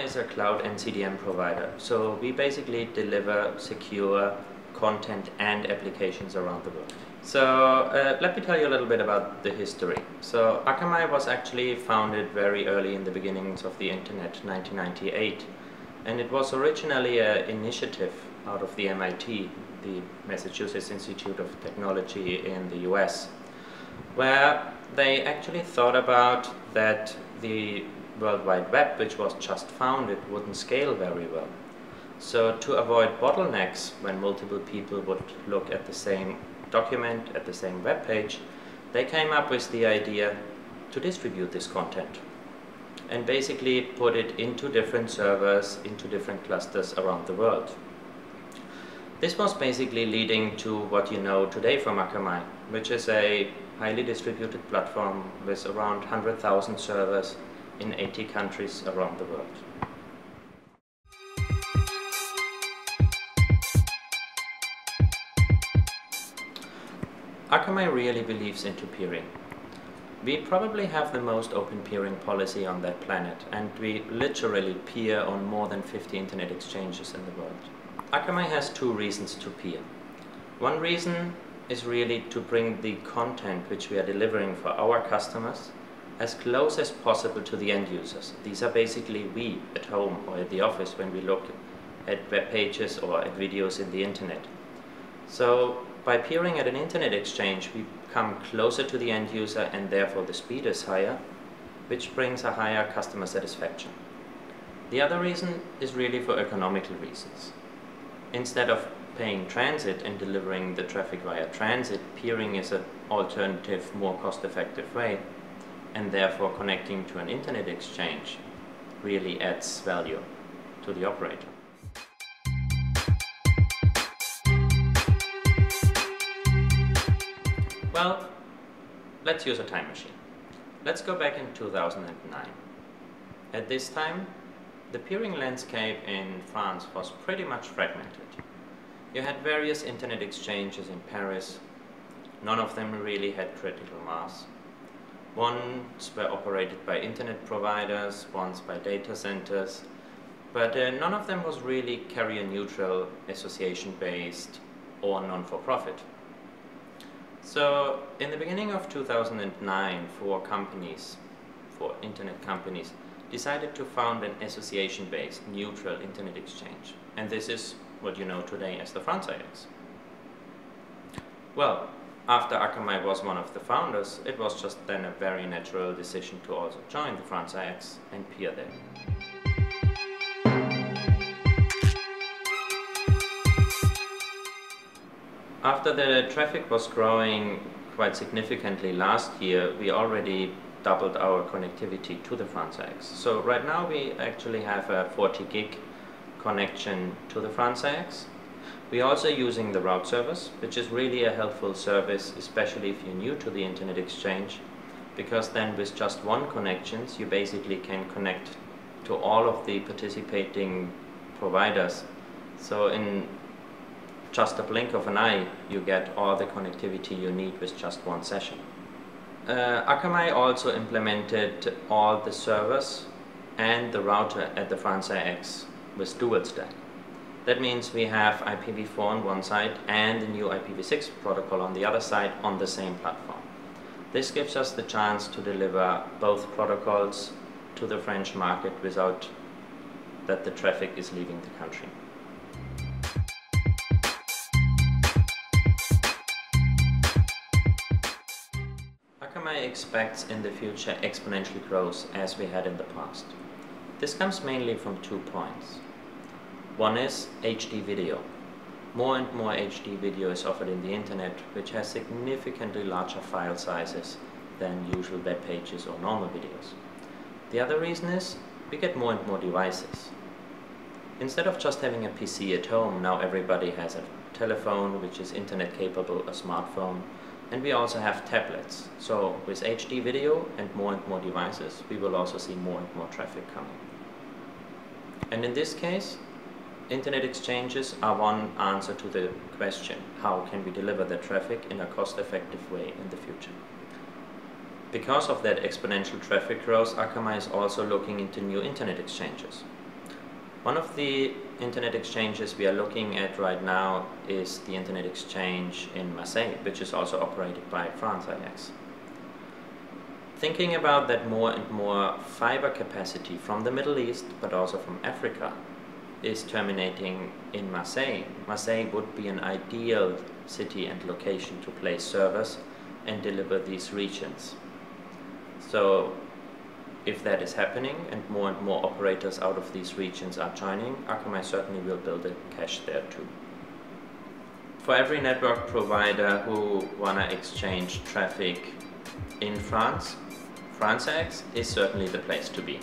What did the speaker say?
Akamai is a cloud and CDN provider, so we basically deliver secure content and applications around the world. So let me tell you a little bit about the history. So Akamai was actually founded very early in the beginnings of the internet, 1998, and it was originally an initiative out of the MIT, the Massachusetts Institute of Technology in the US, where they actually thought about that the World Wide Web, which was just founded, wouldn't scale very well. So to avoid bottlenecks when multiple people would look at the same document, at the same web page, they came up with the idea to distribute this content and basically put it into different servers, into different clusters around the world. This was basically leading to what you know today from Akamai, which is a highly distributed platform with around 100,000 servers in 80 countries around the world. Akamai really believes into peering. We probably have the most open peering policy on that planet, and we literally peer on more than 50 internet exchanges in the world. Akamai has two reasons to peer. One reason is really to bring the content which we are delivering for our customers as close as possible to the end users. These are basically we at home or at the office when we look at web pages or at videos in the internet. So by peering at an internet exchange, we come closer to the end user, and therefore the speed is higher, which brings a higher customer satisfaction. The other reason is really for economical reasons. Instead of paying transit and delivering the traffic via transit, peering is an alternative, more cost-effective way, and therefore connecting to an internet exchange really adds value to the operator. Well, let's use a time machine. Let's go back in 2009. At this time, the peering landscape in France was pretty much fragmented. You had various internet exchanges in Paris. None of them really had critical mass. Ones were operated by internet providers, ones by data centers, but none of them was really carrier neutral, association-based, or non-for-profit. So in the beginning of 2009, four internet companies, decided to found an association-based, neutral internet exchange. And this is what you know today as the France-IX. Well, after Akamai was one of the founders, it was just then a very natural decision to also join the France-IX and peer there. After the traffic was growing quite significantly last year, we already doubled our connectivity to the France-IX. So right now we actually have a 40 gig connection to the France-IX. We're also using the route service, which is really a helpful service, especially if you're new to the internet exchange, because then with just one connection, you basically can connect to all of the participating providers. So in just a blink of an eye, you get all the connectivity you need with just one session. Akamai also implemented all the servers and the router at the France-IX with dual stack. That means we have IPv4 on one side and the new IPv6 protocol on the other side on the same platform. This gives us the chance to deliver both protocols to the French market without that the traffic is leaving the country. Akamai expects in the future exponential growth as we had in the past. This comes mainly from 2 points. One is HD video. More and more HD video is offered in the internet, which has significantly larger file sizes than usual web pages or normal videos. The other reason is we get more and more devices. Instead of just having a PC at home, now everybody has a telephone which is internet capable, a smartphone, and we also have tablets. So with HD video and more devices, we will also see more and more traffic coming. And in this case, internet exchanges are one answer to the question, how can we deliver the traffic in a cost-effective way in the future? Because of that exponential traffic growth, Akamai is also looking into new internet exchanges. One of the internet exchanges we are looking at right now is the internet exchange in Marseille, which is also operated by France-IX. Thinking about that more and more fiber capacity from the Middle East, but also from Africa, is terminating in Marseille. Marseille would be an ideal city and location to place servers and deliver these regions. So, if that is happening and more operators out of these regions are joining, Akamai certainly will build a cache there too. For every network provider who wanna exchange traffic in France, France-IX is certainly the place to be.